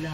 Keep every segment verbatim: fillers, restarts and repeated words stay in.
blood.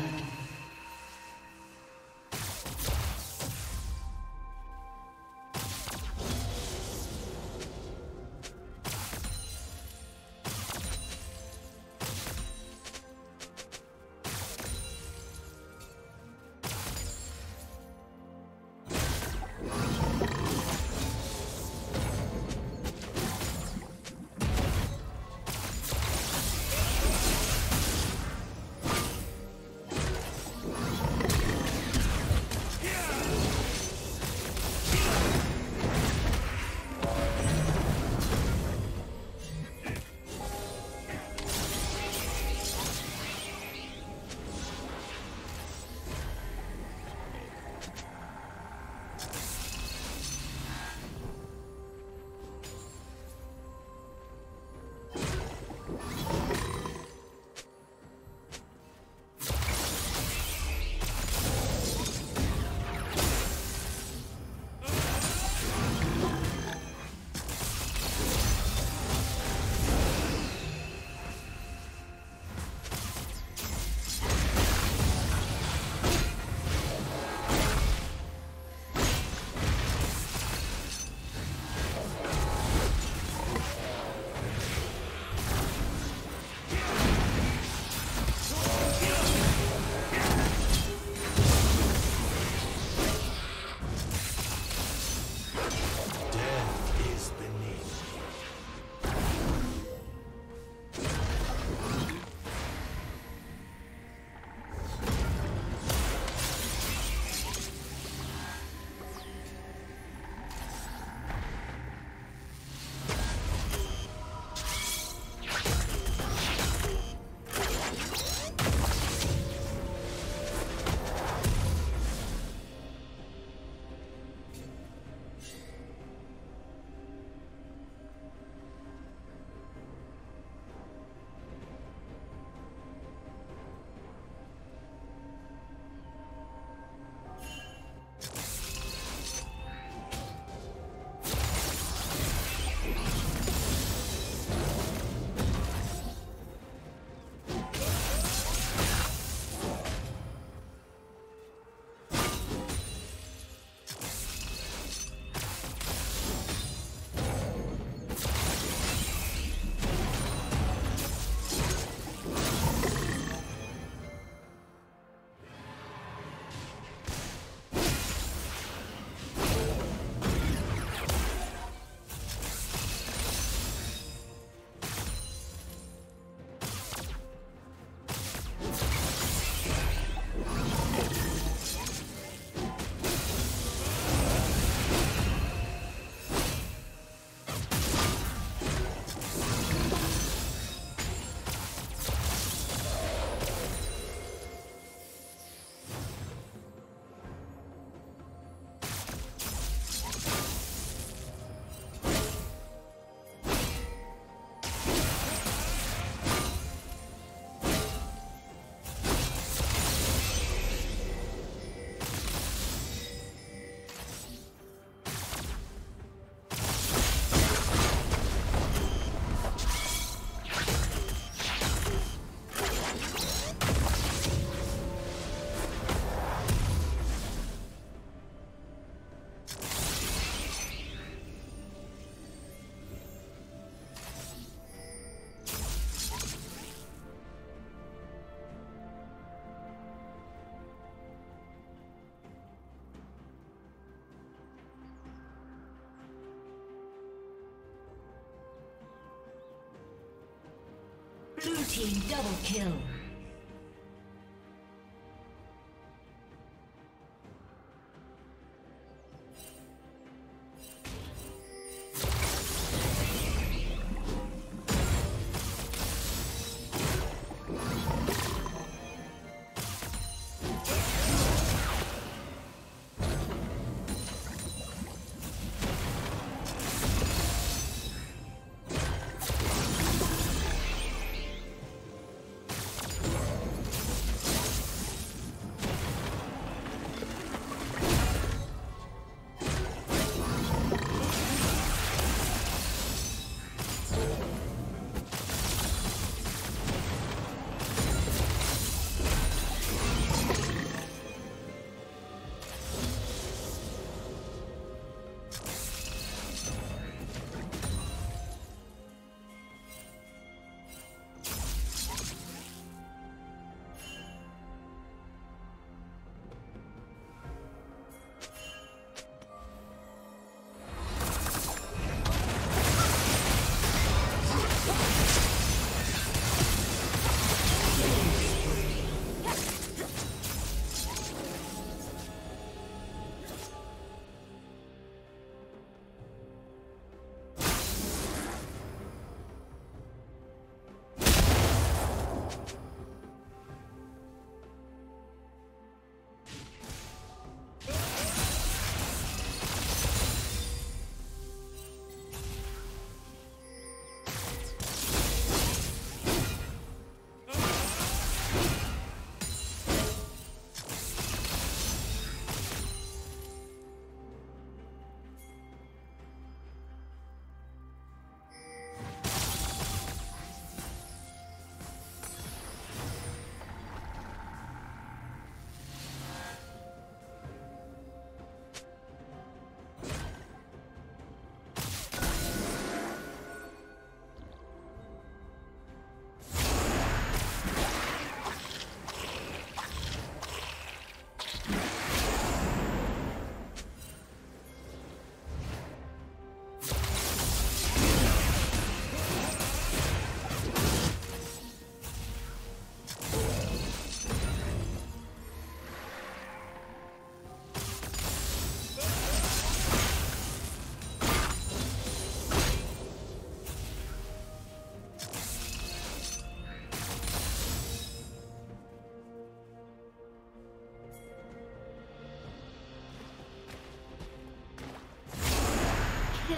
Blue team double kill.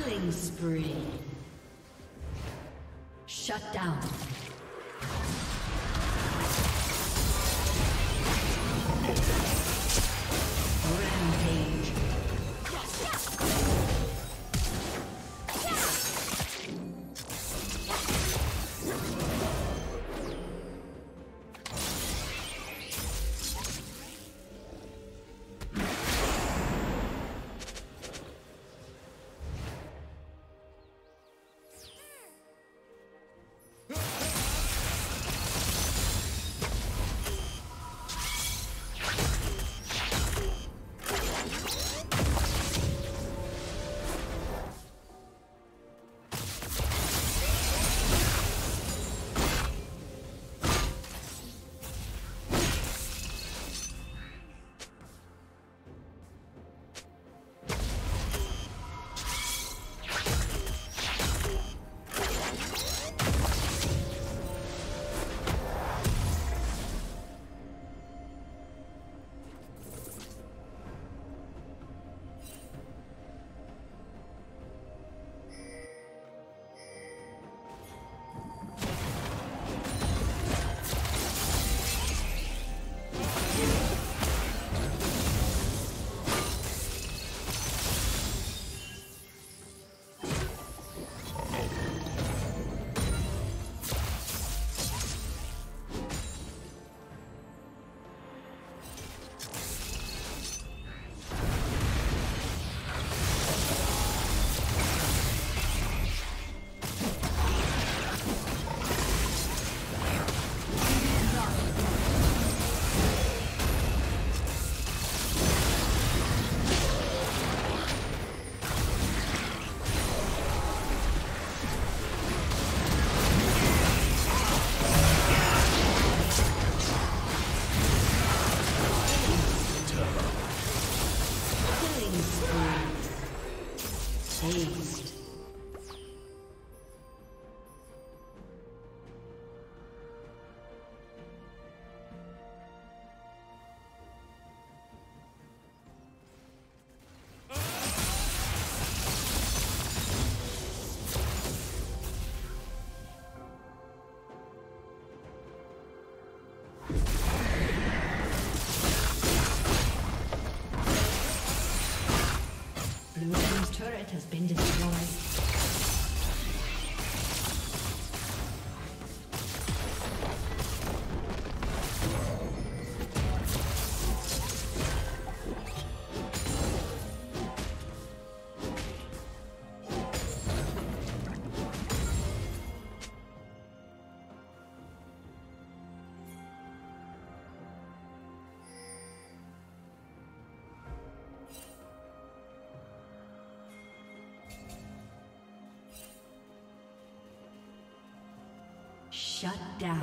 Killing spree. Shut down. Rampage. Turret has been destroyed. Shut down.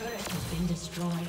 turret has been destroyed.